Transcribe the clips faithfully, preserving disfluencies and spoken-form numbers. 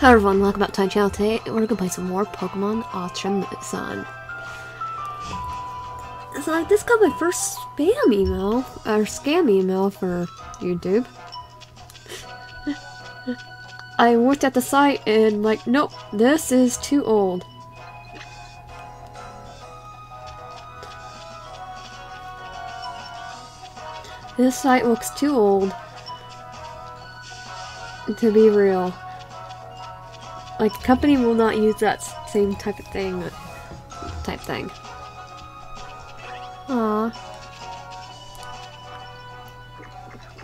Hello everyone, welcome back to my channel. Today we're gonna play some more Pokémon Ultra Sun. So I just got my first spam email, or scam email for YouTube. I looked at the site and like, nope, this is too old. This site looks too old to be real. Like, the company will not use that same type of thing, type thing. Aww.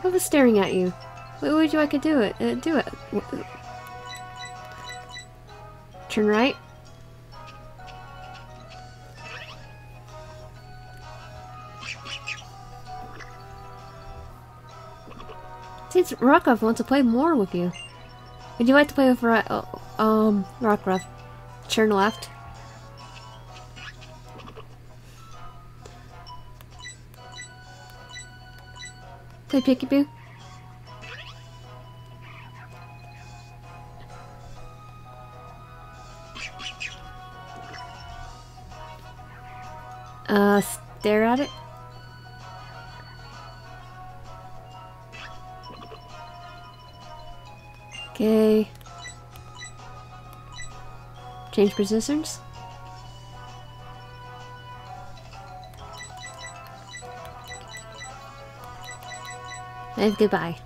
I was staring at you. What would you like to do it? Uh, do it. Turn right. Since Rockruff wants to play more with you. Would you like to play with Ra oh, um, Rockruff? Turn left. Play Pikachu. Uh, stare at it. Okay. Change positions. And goodbye.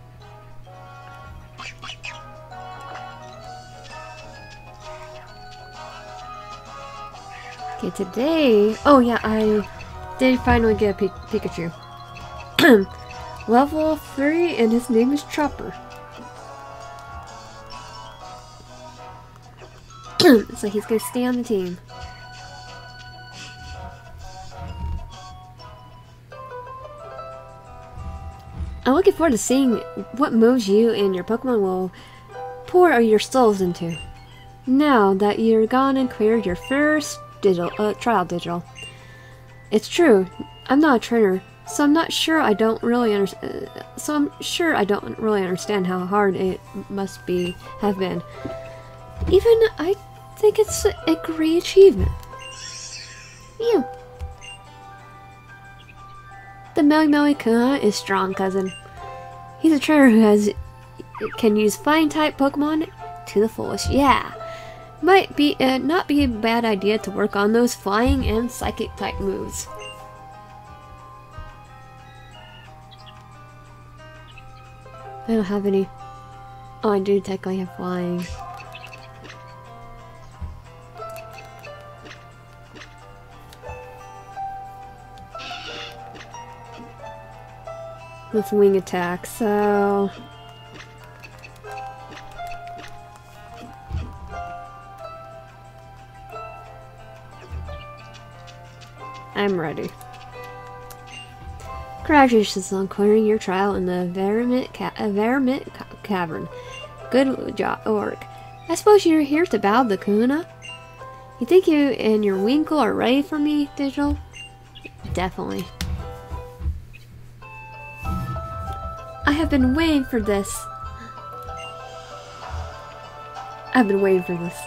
Okay, today. Oh yeah, I did finally get a P Pikachu. Level three, and his name is Chopper. So he's gonna stay on the team. I'm looking forward to seeing what moves you and your Pokemon will pour your souls into. Now that you're gone and cleared your first digital, uh, trial digital. It's true, I'm not a trainer, so I'm not sure I don't really understand. Uh, so I'm sure I don't really understand how hard it must be have been. Even I. I think it's a great achievement. Yeah. The Melemele Kun is strong cousin. He's a trainer who has can use fine type Pokemon to the fullest. Yeah, might be uh, not be a bad idea to work on those flying and psychic type moves. I don't have any. Oh, I do technically have flying. With wing attack, so I'm ready. Congratulations on clearing your trial in the Vermint ca ca Cavern. Good job, orc. I suppose you're here to battle the Kuna? You think you and your Wingull are ready for me, Digital? Definitely. I have been waiting for this. I've been waiting for this.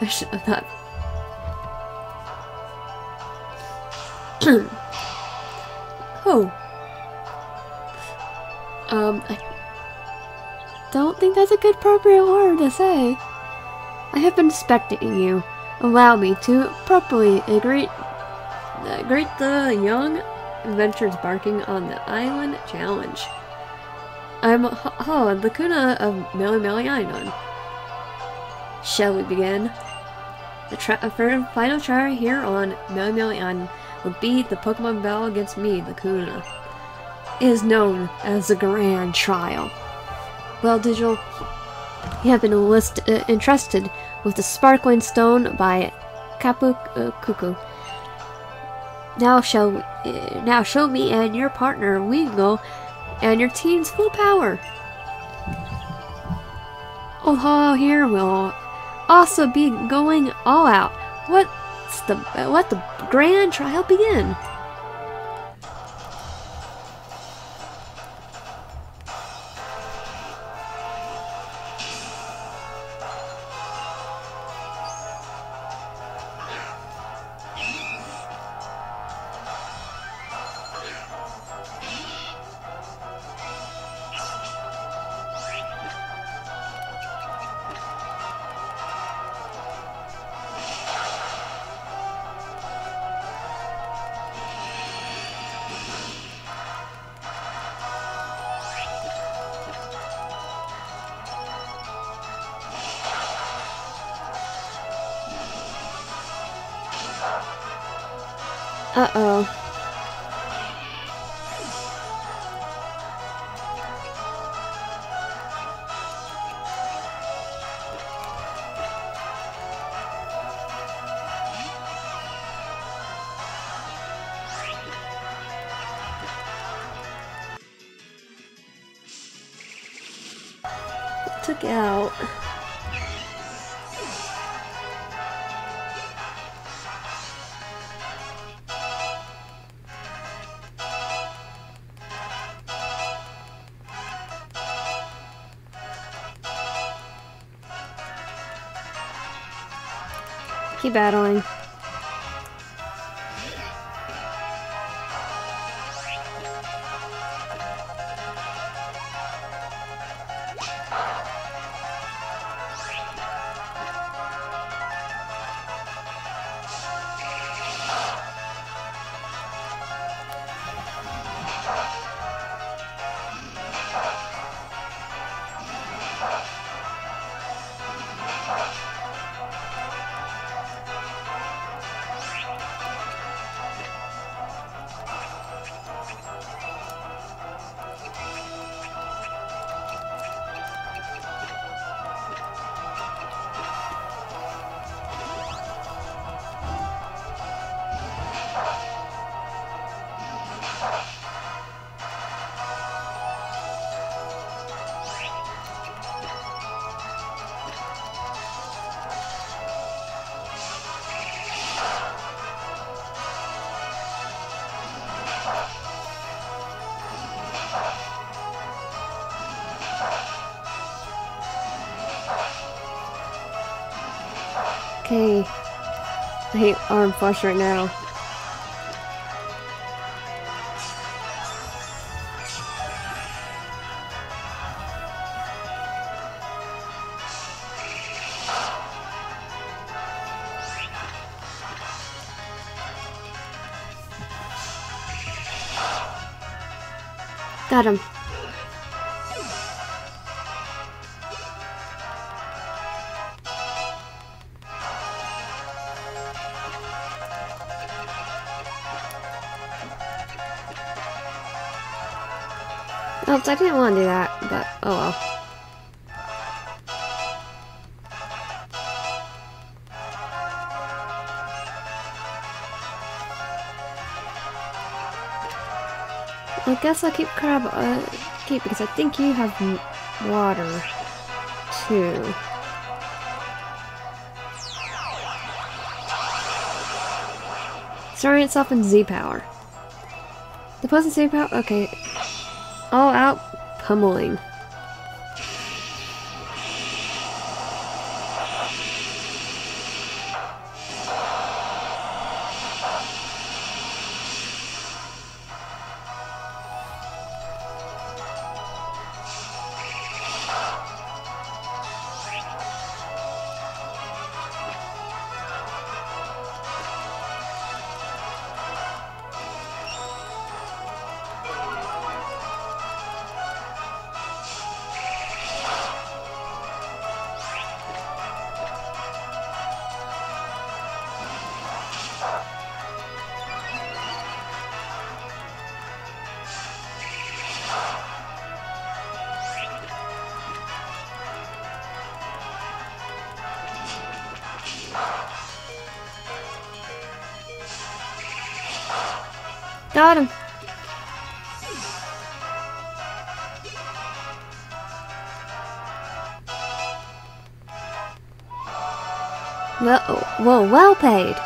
I should have not. Oh. Um, I don't think that's a good appropriate word to say. I have been expecting you. Allow me to properly greet, uh, greet the young adventurers barking on the island challenge. I'm oh, the Kuna of Melemele Island. Shall we begin? The tri final trial here on Melemele Island will be the Pokemon battle against me, the Kuna. It is known as the Grand Trial. Well, Digital, you have been list uh, entrusted with the Sparkling Stone by Tapu Koko. Now shall we, uh, now show me and your partner Wingull and your team's full power. Old Hall here will also be going all out. What's the let the grand trial begin? Uh-oh. Took out. Keep battling. Okay, I hate arm flush right now. Got him. Oops, I didn't want to do that, but oh well. I guess I'll keep crab uh, keep because I think you have water too. Starting itself in Z power. The post Z power. Okay. All out pummeling. Got him. Well, whoa, well paid.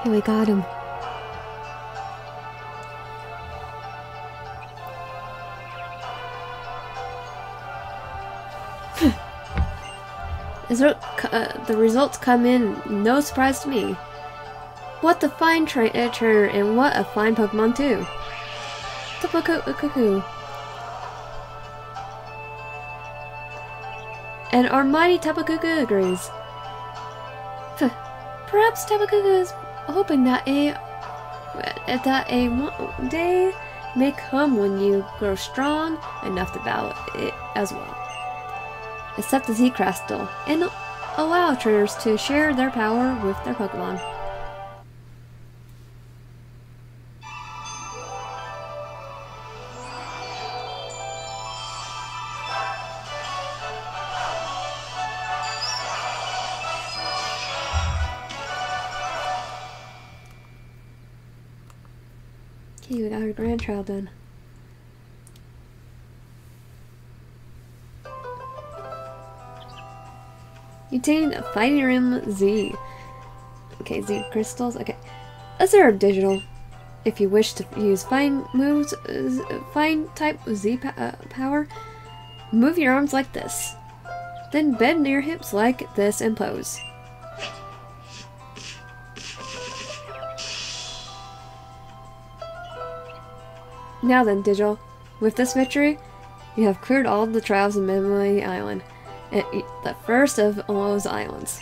Okay, we got him. Is there, uh, the results come in, no surprise to me. What a fine tra uh, trainer, and what a fine Pokemon too. Tapu Koko. And our mighty Tapu Koko agrees. Perhaps Tapu Koko is hoping that a that a one day may come when you grow strong enough to battle it as well. Accept the Z Crystal and allow trainers to share their power with their Pokemon. Okay, we got her grandchild done. You obtained a Fighting Rim Z. Okay, Z crystals. Okay. A zero digital. If you wish to use fine moves, uh, fine type Z pa uh, power, move your arms like this. Then bend near hips like this and pose. Now then, Digital, with this victory, you have cleared all the trials in Melemele Island, and the first of all those islands.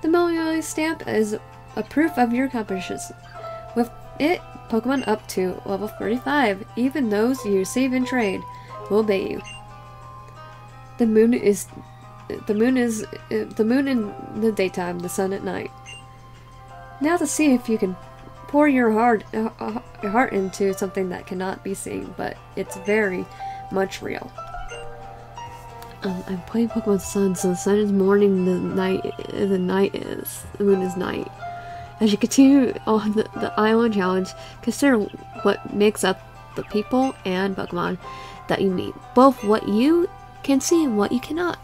The Melemele stamp is a proof of your accomplishments. With it, Pokemon up to level thirty-five, even those you save and trade, will obey you. The moon is, the moon is, the moon in the daytime, the sun at night. Now to see if you can pour your heart, uh, your heart into something that cannot be seen, but it's very much real. Um, I'm playing Pokemon Sun, so the sun is morning, the night, the night is, the moon is night. As you continue on the, the island challenge, consider what makes up the people and Pokemon that you meet, both what you can see and what you cannot.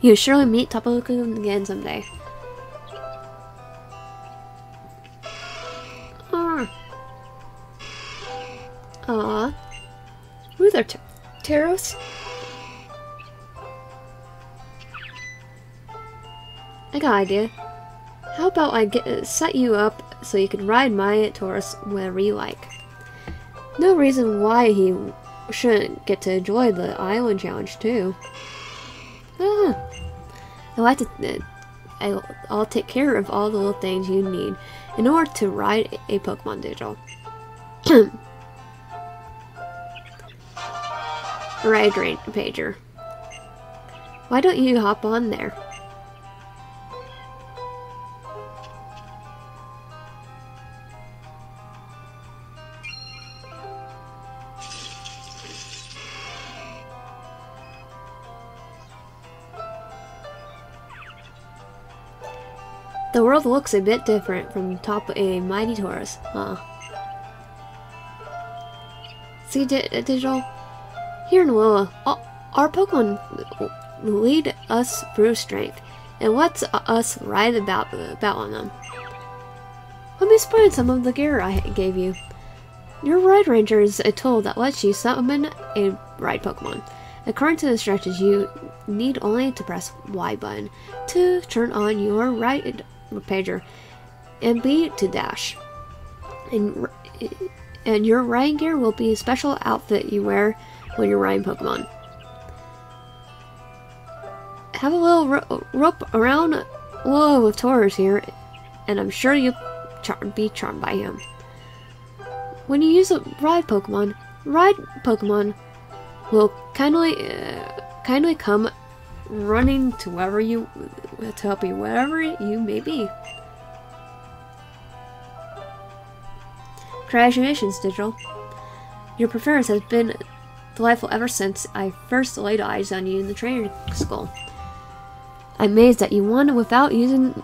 You'll surely meet Tapu Koko again someday. Aww. Who's there, Tauros? I got an idea. How about I get, set you up so you can ride my Tauros whenever you like? No reason why he shouldn't get to enjoy the island challenge too. Ah, I like to. I, I'll take care of all the little things you need in order to ride a Pokemon Digital. Ride Rain Pager. Why don't you hop on there? The world looks a bit different from top of a mighty Tauros, huh? See, di Digital? Here in Alola, our Pokemon lead us through strength, and lets us ride about, about on them. Let me explain some of the gear I gave you. Your Ride Ranger is a tool that lets you summon a ride Pokemon. According to the instructions, you need only to press Y button to turn on your Ride Pager, and B to dash. And, and your riding gear will be a special outfit you wear when you're riding Pokemon. Have a little ro rope around Alola with Tauros here, and I'm sure you'll char be charmed by him. When you use a ride Pokemon, ride Pokemon will kindly, uh, kindly come running to wherever you to help you, wherever you may be. Congratulations, Digital. Your performance has been delightful ever since I first laid eyes on you in the training school. I'm amazed that you won without using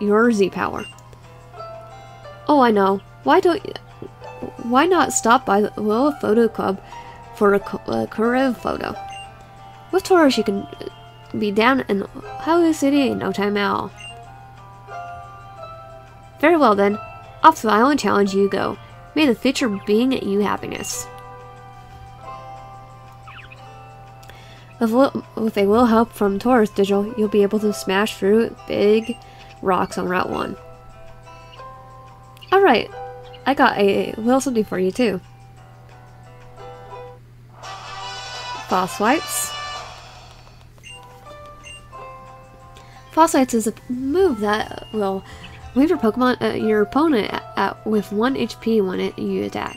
your Z power. Oh, I know. Why don't you, why not stop by the Alola Photo Club for a, a career photo? With Tauros, you can be down in Hulu City in no time at all. Very well then. Off to the island challenge you go. May the future bring you happiness. With a, little, with a little help from Tauros, Digital, you'll be able to smash through big rocks on Route one. Alright, I got a little something for you too. False Swipes. False Swipes is a move that will leave your Pokemon, uh, your opponent at, at, with one H P when it, you attack.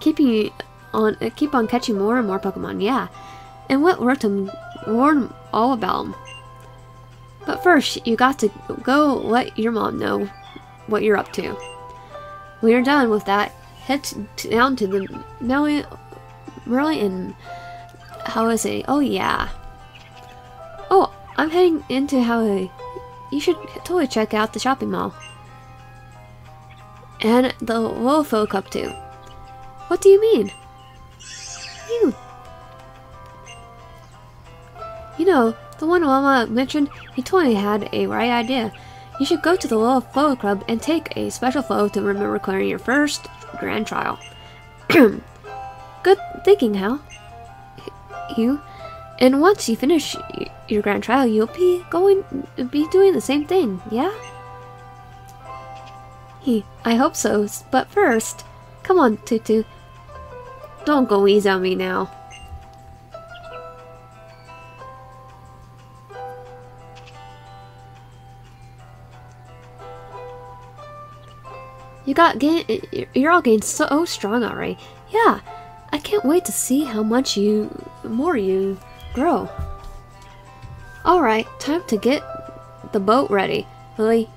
Keeping on, uh, keep on catching more and more Pokemon, yeah. And what worked to warn all about them. But first, you got to go let your mom know what you're up to. When you're done with that, head down to the Melemele and Hulu City. Oh yeah. Oh, I'm heading into Hulu. You should totally check out the shopping mall. And the Wofolk up to. What do you mean? You. You know, the one Mama mentioned, he totally had a right idea. You should go to the Little Photo Club and take a special photo to remember clearing your first grand trial. Good thinking, Hal. You. And once you finish your grand trial, you'll be going, be doing the same thing, yeah? He. I hope so, but first, come on, Tutu. Don't go easy on me now. You got gain- you're all getting so strong already. Yeah, I can't wait to see how much you- more you grow. Alright, time to get the boat ready. Lily,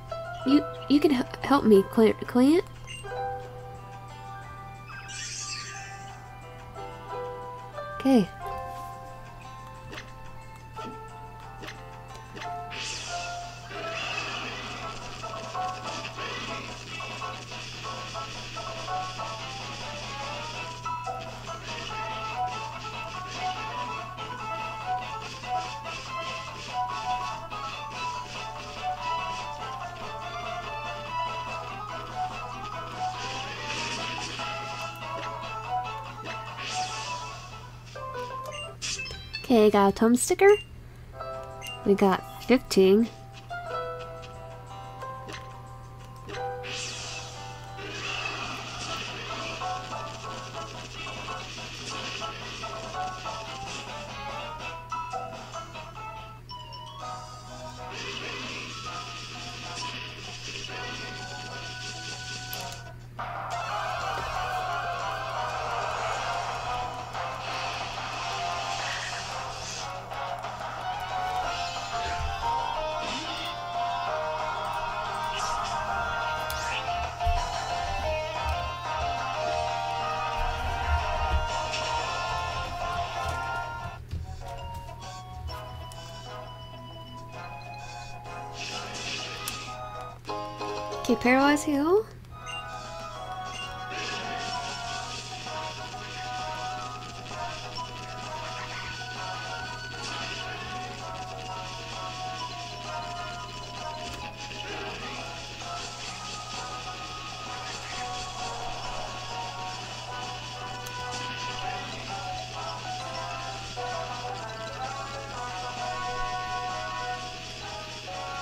you- you can h- help me clean it? Okay. Okay, I got a Tom sticker. We got fifteen. Okay, Paralyze Hill.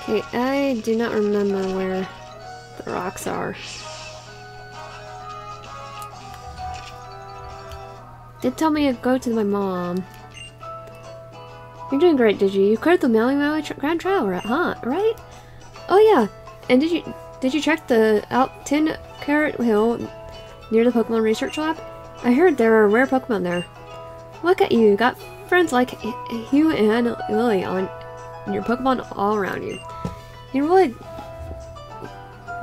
Okay, I do not remember where rocks are. Did tell me to go to my mom. You're doing great, did you? You cleared the Mally Mally Grand Trial, huh? Right? Oh yeah. And did you did you check the out Ten Carat Hill near the Pokemon Research Lab? I heard there are rare Pokemon there. Look at you, you got friends like Hugh and Lily on your Pokemon all around you. You're really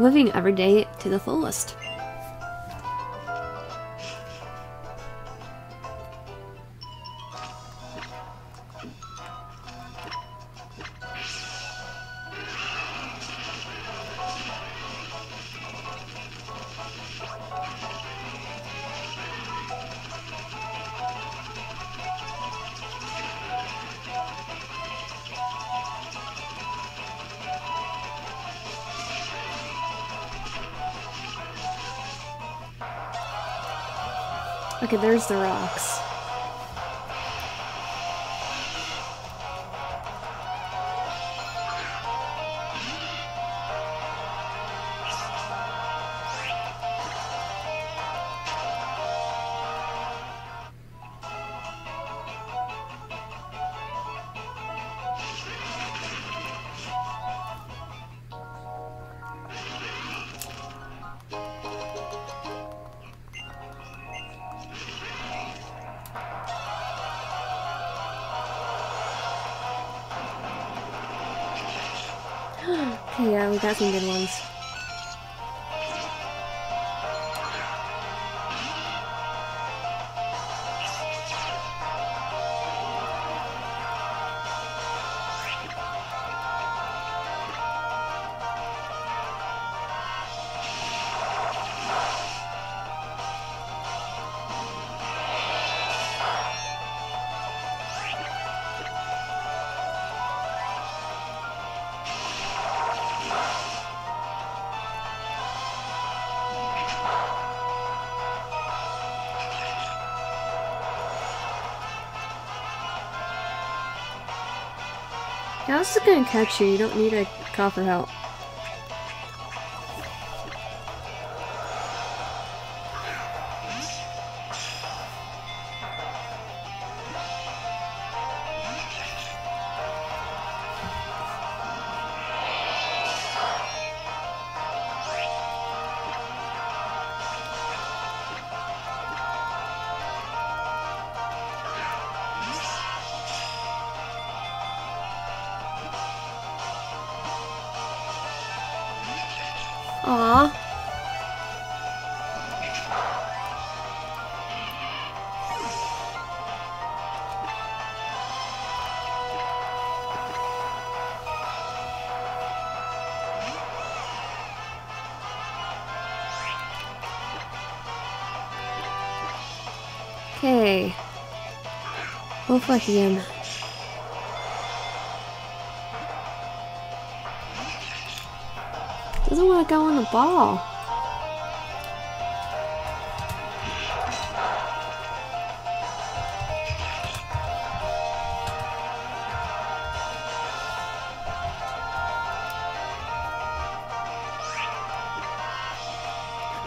living every day to the fullest. Okay, there's the rocks. Yeah, we got some good ones. Now this is gonna catch you, you don't need a call for help. Aww. Okay. We'll fuck him. Doesn't want to go on the ball.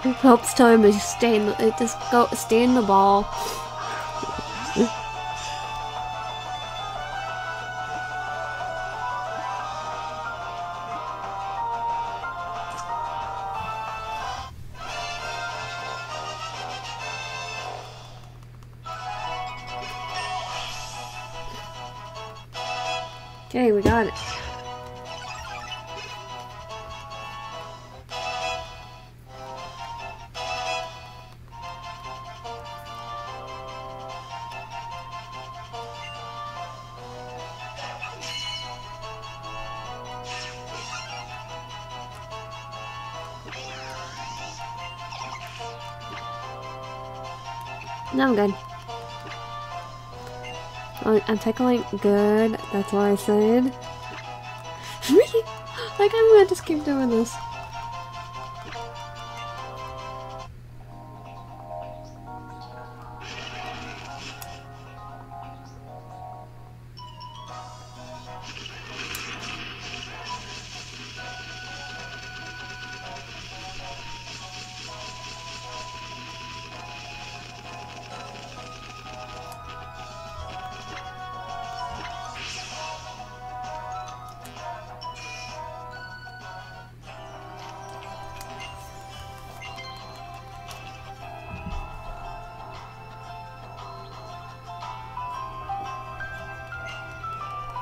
It helps time to stay in the, it just go stay in the ball. Okay, we got it. No, I'm good. I'm tickling good, that's why I said. Like, I'm gonna just keep doing this.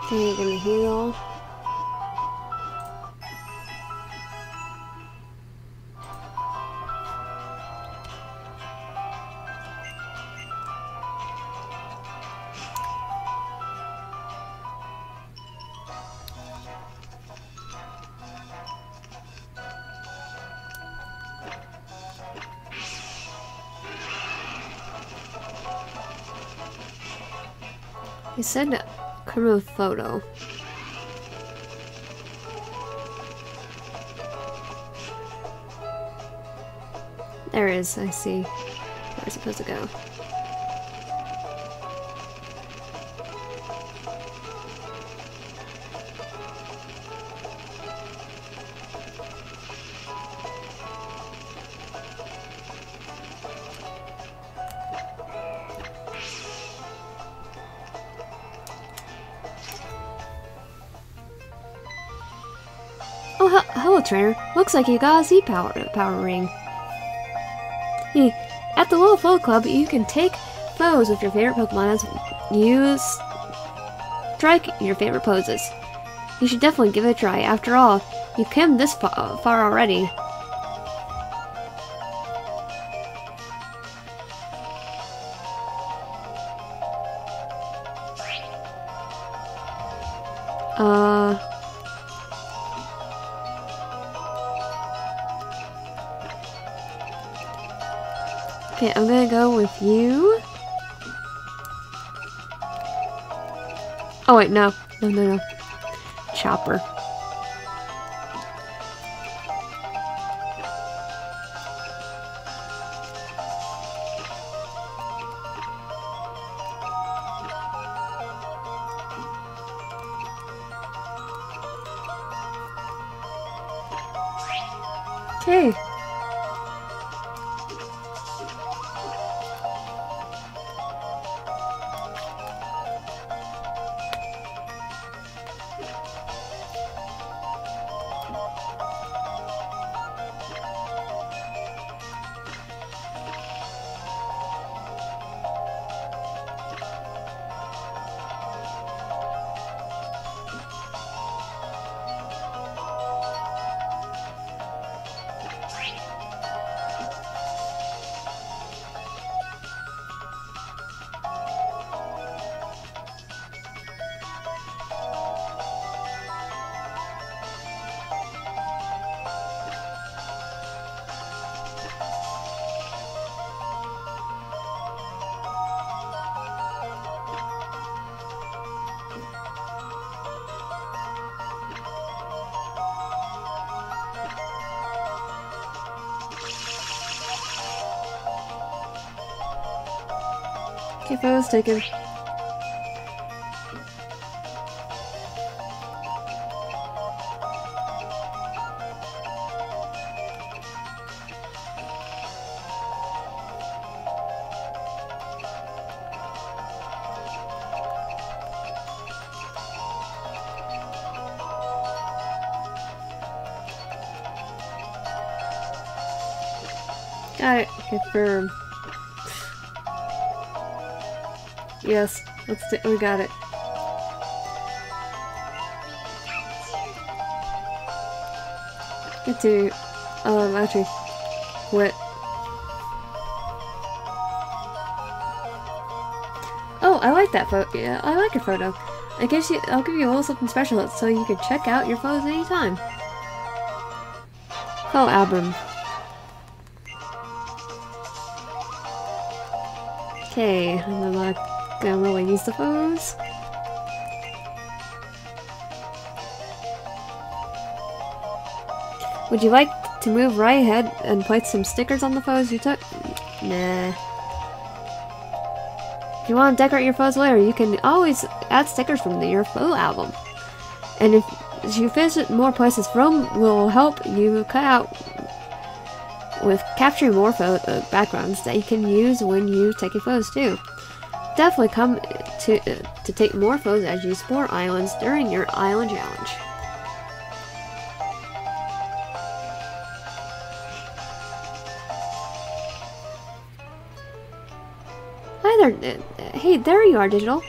Okay, you're gonna heal. You said remove photo. There is, I see. Where we're supposed to go. Oh, hello, trainer. Looks like you got a Z power power ring. At the Little Foe Club, you can take photos with your favorite Pokemon as you strike your favorite poses. You should definitely give it a try. After all, you came this fa far already. Uh. Okay, I'm gonna go with you. Oh wait, no. No, no, no. Chopper. Okay. If I was taken. Got it. Confirm. Yes, let's do- we got it. Get to, um, actually, quit. Oh, I like that photo. Yeah, I like your photo. I guess you- I'll give you a little something special so you can check out your photos anytime. Photo album. Okay, I'm gonna like I don't really use the phones. Would you like to move right ahead and place some stickers on the photos you took? Nah. If you want to decorate your photos later, you can always add stickers from the, your photo album. And if you visit more places, Rome will help you cut out with capturing more photo uh, backgrounds that you can use when you take your photos too. Definitely come to uh, to take more photos as you explore islands during your island challenge. Hi there, uh, hey there you are, Digital.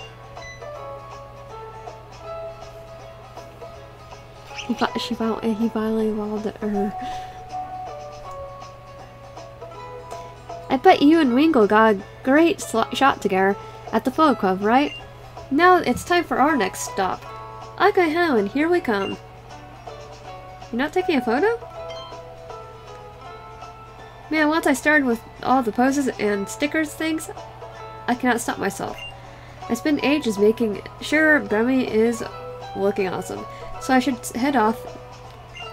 He fi she finally he finally walled her. I bet you and Wingull got a great shot together at the photo club, right? Now it's time for our next stop. Okay, Helen, here we come. You're not taking a photo? Man, once I started with all the poses and stickers things, I cannot stop myself. I spend ages making sure Grummy is looking awesome, so I should head off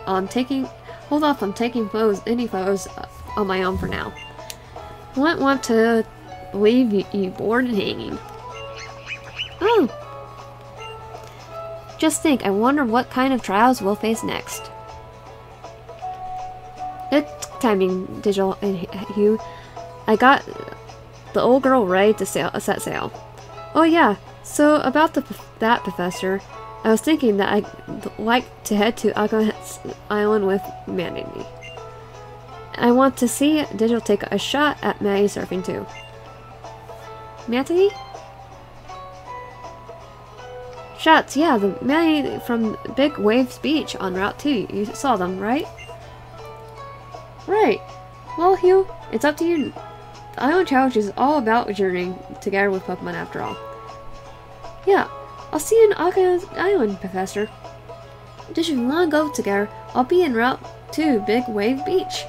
on taking, hold off on taking photos, any photos on my own for now. I wouldn't want to leave you, you bored and hanging. Oh! Just think, I wonder what kind of trials we'll face next. Good timing, Digital and Hugh. I got the old girl ready to sail, set sail. Oh yeah, so about the, that, Professor. I was thinking that I'd like to head to Akala Island with Mantine. I want to see Digital take a shot at Maddie surfing too. Mantine? Shots, yeah, the Maddie from Big Wave Beach on Route two. You saw them, right? Right. Well, Hugh, it's up to you. The Island Challenge is all about journeying together with Pokemon after all. Yeah, I'll see you in Akala Island, Professor. Just if you want to go together, I'll be in Route two Big Wave Beach.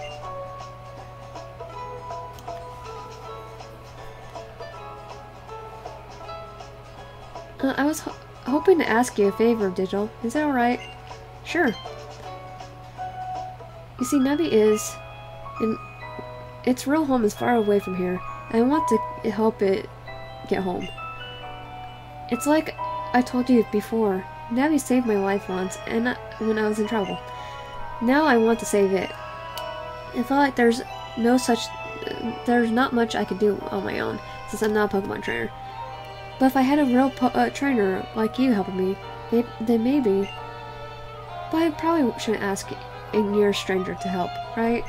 Uh, I was ho hoping to ask you a favor, Digital. Is that alright? Sure. You see, Navi is... and its real home is far away from here. I want to help it get home. It's like I told you before. Navi saved my life once, and I, when I was in trouble. Now I want to save it. I felt like there's no such, there's not much I could do on my own since I'm not a Pokemon trainer. But if I had a real po uh, trainer like you helping me, may then maybe. But I probably shouldn't ask a near stranger to help, right?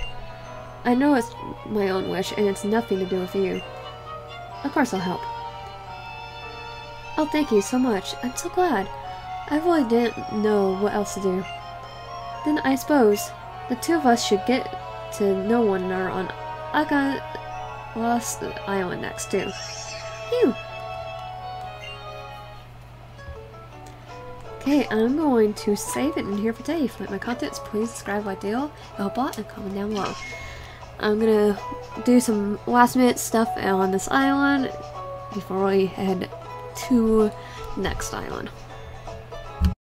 I know it's my own wish and it's nothing to do with you. Of course I'll help. Oh, thank you so much. I'm so glad. I really didn't know what else to do. Then I suppose the two of us should get to know one another on Akala Island next too. Phew! Okay, I'm going to save it in here for today. If you like my contents, please subscribe, like the deal, help out, and comment down below. I'm gonna do some last minute stuff on this island before we head to next island.